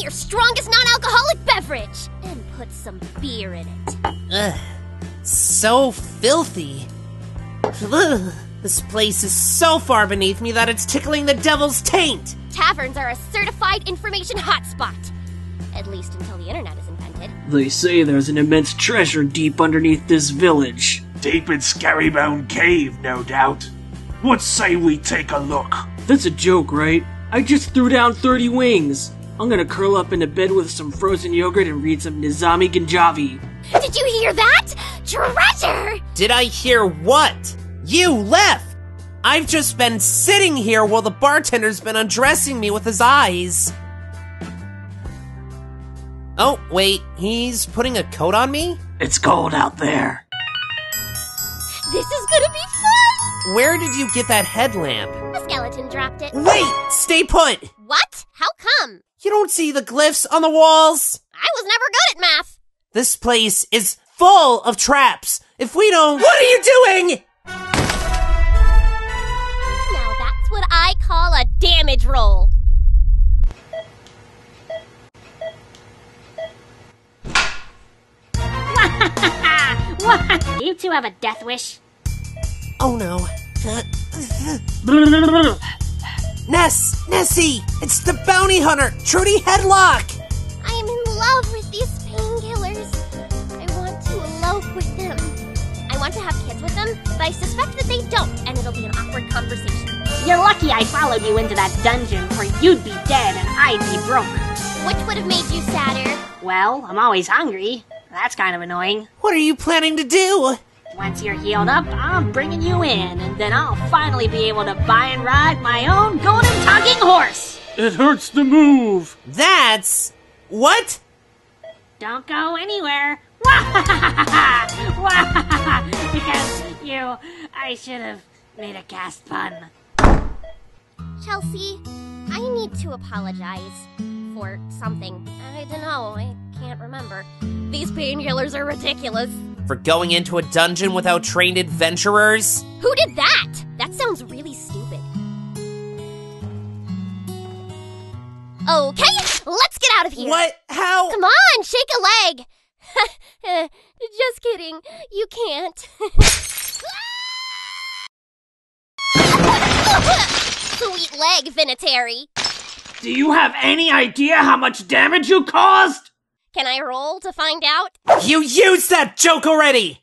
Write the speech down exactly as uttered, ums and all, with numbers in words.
me your strongest non-alcoholic beverage and put some beer in it. Ugh. So filthy. Ugh. This place is so far beneath me that it's tickling the devil's taint. Taverns are a certified information hotspot. At least until the internet is invented. They say there's an immense treasure deep underneath this village. Deep in Scarybone Cave, no doubt. What say we take a look? That's a joke, right? I just threw down thirty wings. I'm gonna curl up into bed with some frozen yogurt and read some Nizami Ganjavi. Did you hear that? Treasure! Did I hear what? You left! I've just been sitting here while the bartender's been undressing me with his eyes. Oh, wait, he's putting a coat on me? It's cold out there. This is gonna be fun! Where did you get that headlamp? A skeleton dropped it. Wait! Stay put! What? How come? You don't see the glyphs on the walls? I was never good at math. This place is full of traps. If we don't— What are you doing?! Now that's what I call a damage roll. What? You two have a death wish? Oh no. Ness! Nessie! It's the bounty hunter, Trudy Headlock! I am in love with these painkillers. I want to elope with them. I want to have kids with them, but I suspect that they don't, and it'll be an awkward conversation. You're lucky I followed you into that dungeon, or you'd be dead and I'd be broke. Which would have made you sadder? Well, I'm always hungry. That's kind of annoying. What are you planning to do? Once you're healed up, I'm bringing you in, and then I'll finally be able to buy and ride my own golden talking horse! It hurts to move! That's... what? Don't go anywhere! Because you... I should have made a cast pun. Chelsea, I need to apologize. Or something. I don't know. I can't remember. These painkillers are ridiculous. For going into a dungeon without trained adventurers? Who did that? That sounds really stupid. Okay, let's get out of here. What? How? Come on, shake a leg. Just kidding. You can't. Sweet leg, Venitari. Do you have any idea how much damage you caused? Can I roll to find out? You used that joke already!